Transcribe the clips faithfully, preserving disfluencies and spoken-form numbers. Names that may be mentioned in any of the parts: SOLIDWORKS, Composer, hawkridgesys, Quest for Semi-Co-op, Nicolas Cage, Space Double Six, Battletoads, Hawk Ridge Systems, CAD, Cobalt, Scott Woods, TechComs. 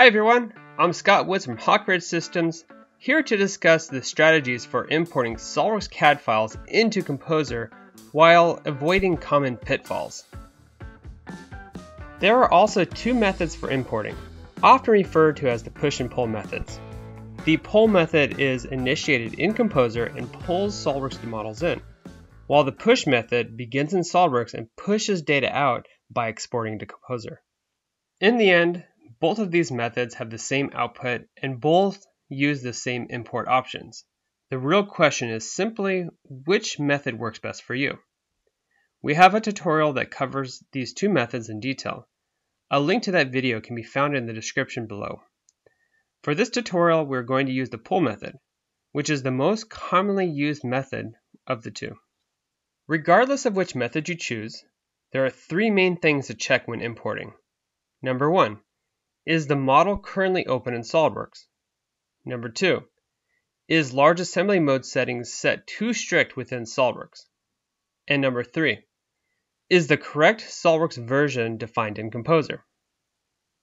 Hi everyone, I'm Scott Woods from Hawk Ridge Systems, here to discuss the strategies for importing SOLIDWORKS C A D files into Composer while avoiding common pitfalls. There are also two methods for importing, often referred to as the push and pull methods. The pull method is initiated in Composer and pulls SOLIDWORKS models in, while the push method begins in SOLIDWORKS and pushes data out by exporting to Composer. In the end, both of these methods have the same output and both use the same import options. The real question is simply which method works best for you. We have a tutorial that covers these two methods in detail. A link to that video can be found in the description below. For this tutorial, we're going to use the pull method, which is the most commonly used method of the two. Regardless of which method you choose, there are three main things to check when importing. Number one, is the model currently open in SOLIDWORKS? Number two, is large assembly mode settings set too strict within SOLIDWORKS? And number three, is the correct SOLIDWORKS version defined in Composer?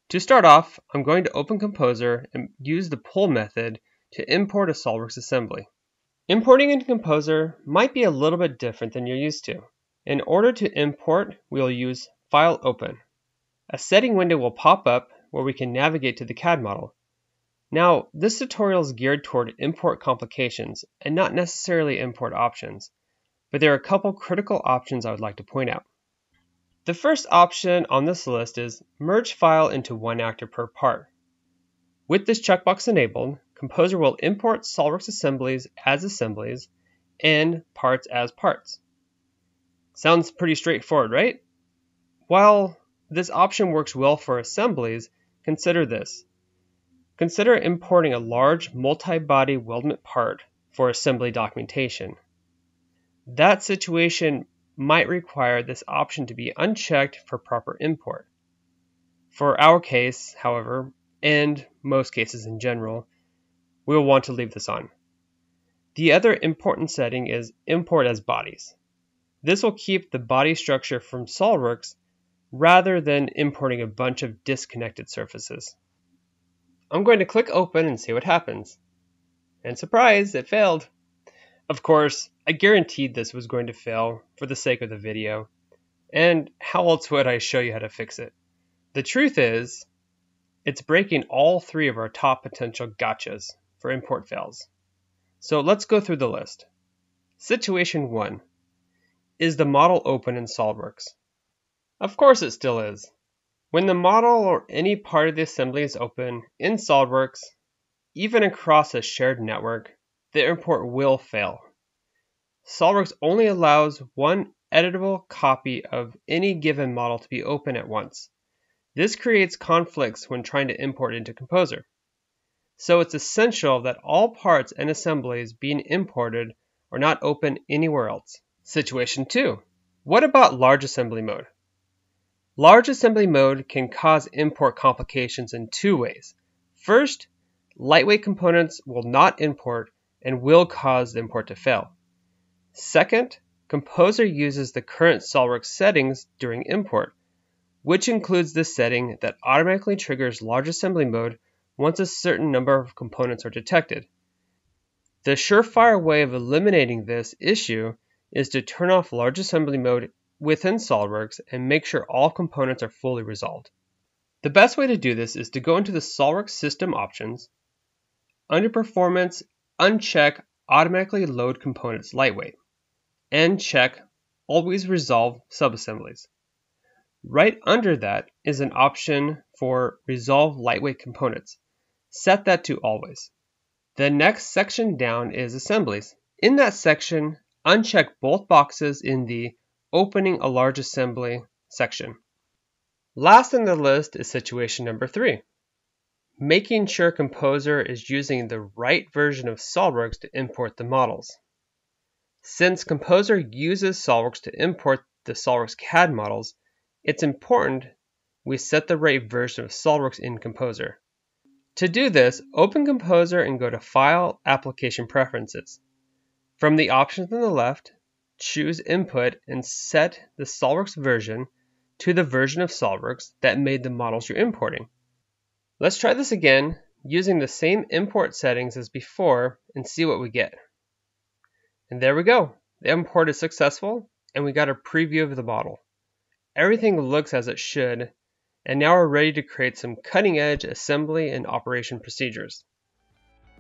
To start off, I'm going to open Composer and use the pull method to import a SOLIDWORKS assembly. Importing in Composer might be a little bit different than you're used to. In order to import, we'll use File Open. A setting window will pop up where we can navigate to the C A D model. Now, this tutorial is geared toward import complications and not necessarily import options, but there are a couple critical options I would like to point out. The first option on this list is merge file into one actor per part. With this checkbox enabled, Composer will import SOLIDWORKS assemblies as assemblies and parts as parts. Sounds pretty straightforward, right? While this option works well for assemblies, consider this. Consider importing a large multi-body weldment part for assembly documentation. That situation might require this option to be unchecked for proper import. For our case, however, and most cases in general, we will want to leave this on. The other important setting is import as bodies. This will keep the body structure from SOLIDWORKS rather than importing a bunch of disconnected surfaces. I'm going to click open and see what happens. And surprise, it failed. Of course, I guaranteed this was going to fail for the sake of the video. And how else would I show you how to fix it? The truth is, it's breaking all three of our top potential gotchas for import fails. So let's go through the list. Situation one, is the model open in SOLIDWORKS? Of course it still is. When the model or any part of the assembly is open in SOLIDWORKS, even across a shared network, the import will fail. SOLIDWORKS only allows one editable copy of any given model to be open at once. This creates conflicts when trying to import into Composer. So it's essential that all parts and assemblies being imported are not open anywhere else. Situation two. What about large assembly mode? Large assembly mode can cause import complications in two ways. First, lightweight components will not import and will cause the import to fail. Second, Composer uses the current SOLIDWORKS settings during import, which includes the setting that automatically triggers large assembly mode once a certain number of components are detected. The surefire way of eliminating this issue is to turn off large assembly mode within SOLIDWORKS and make sure all components are fully resolved. The best way to do this is to go into the SOLIDWORKS system options. Under performance, uncheck automatically load components lightweight and check always resolve subassemblies. Right under that is an option for resolve lightweight components. Set that to always. The next section down is assemblies. In that section, uncheck both boxes in the opening a large assembly section. Last in the list is situation number three, making sure Composer is using the right version of SOLIDWORKS to import the models. Since Composer uses SOLIDWORKS to import the SOLIDWORKS C A D models, it's important we set the right version of SOLIDWORKS in Composer. To do this, open Composer and go to File, Application Preferences. From the options on the left, choose Input and set the SOLIDWORKS version to the version of SOLIDWORKS that made the models you're importing. Let's try this again using the same import settings as before and see what we get. And there we go. The import is successful and we got a preview of the model. Everything looks as it should, and now we're ready to create some cutting-edge assembly and operation procedures.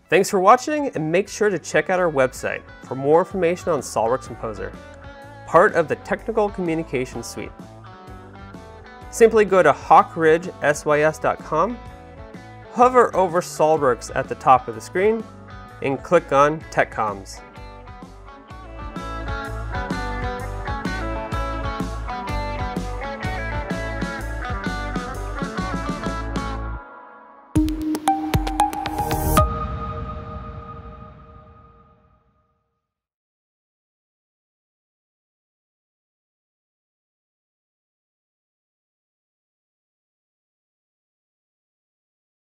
Thanks for watching, and make sure to check out our website for more information on SOLIDWORKS Composer, part of the Technical Communication Suite. Simply go to hawk ridge s y s dot com, hover over SOLIDWORKS at the top of the screen, and click on TechComs.